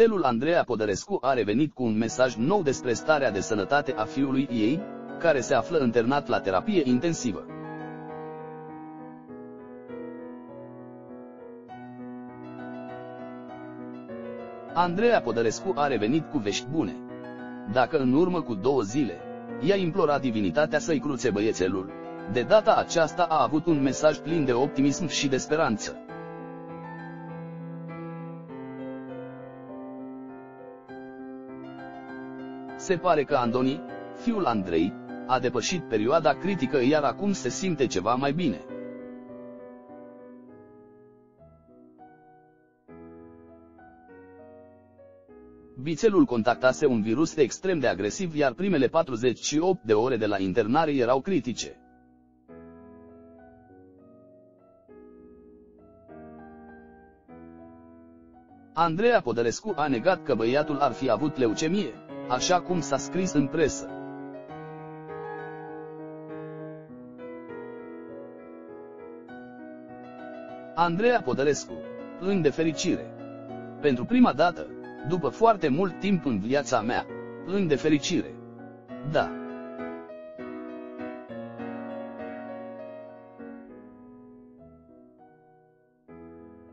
Modelul Andreea Podărescu a revenit cu un mesaj nou despre starea de sănătate a fiului ei, care se află internat la terapie intensivă. Andreea Podărescu a revenit cu vești bune. Dacă în urmă cu 2 zile, ea implora divinitatea să-i cruțe băiețelul, de data aceasta a avut un mesaj plin de optimism și de speranță. Se pare că Anthony, fiul Andrei, a depășit perioada critică, iar acum se simte ceva mai bine. Vițelul contactase un virus extrem de agresiv, iar primele 48 de ore de la internare erau critice. Andreea Podărescu a negat că băiatul ar fi avut leucemie, așa cum s-a scris în presă. Andreea Podărescu, în defericire. Pentru prima dată, după foarte mult timp în viața mea, în defericire. Da.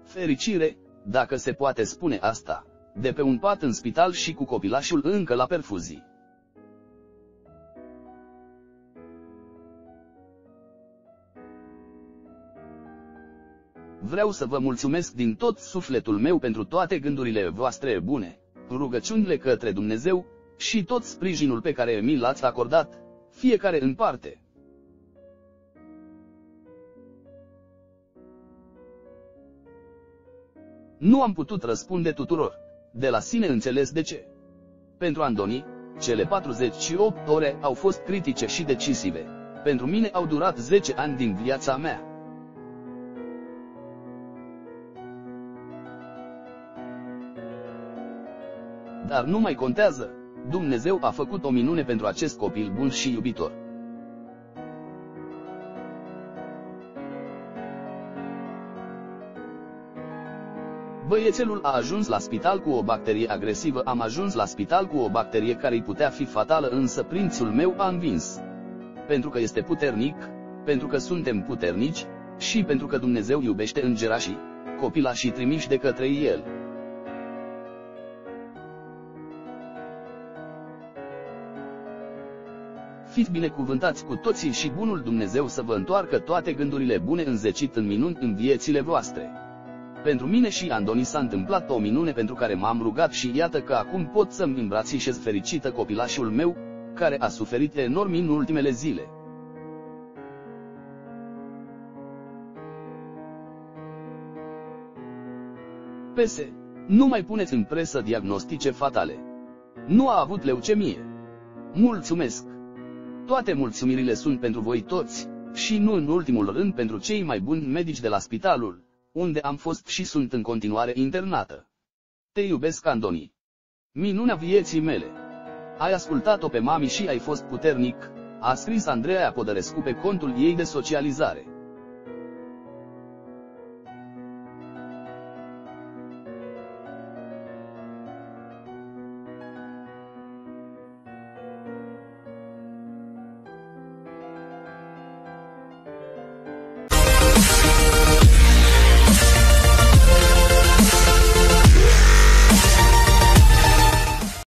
Fericire, dacă se poate spune asta, de pe un pat în spital și cu copilașul încă la perfuzii. Vreau să vă mulțumesc din tot sufletul meu pentru toate gândurile voastre bune, rugăciunile către Dumnezeu, și tot sprijinul pe care mi l-ați acordat, fiecare în parte. Nu am putut răspunde tuturor, de la sine înțeles de ce. Pentru Anthony, cele 48 ore au fost critice și decisive, pentru mine au durat 10 ani din viața mea. Dar nu mai contează, Dumnezeu a făcut o minune pentru acest copil bun și iubitor. Băiețelul a ajuns la spital cu o bacterie agresivă. Am ajuns la spital cu o bacterie care îi putea fi fatală, însă prințul meu a învins. Pentru că este puternic, pentru că suntem puternici, și pentru că Dumnezeu iubește îngerașii, copilașii trimiși de către El. Fiți binecuvântați cu toții și bunul Dumnezeu să vă întoarcă toate gândurile bune, înzecit în minuni în viețile voastre. Pentru mine și Anthony s-a întâmplat o minune pentru care m-am rugat și iată că acum pot să-mi îmbrățișez fericită copilașul meu, care a suferit enorm în ultimele zile. PS. Nu mai puneți în presă diagnostice fatale. Nu a avut leucemie. Mulțumesc! Toate mulțumirile sunt pentru voi toți, și nu în ultimul rând pentru cei mai buni medici de la spitalul, unde am fost și sunt în continuare internată. Te iubesc, Anthony. Minunea vieții mele. Ai ascultat-o pe mami și ai fost puternic, a scris Andreea Podărescu pe contul ei de socializare.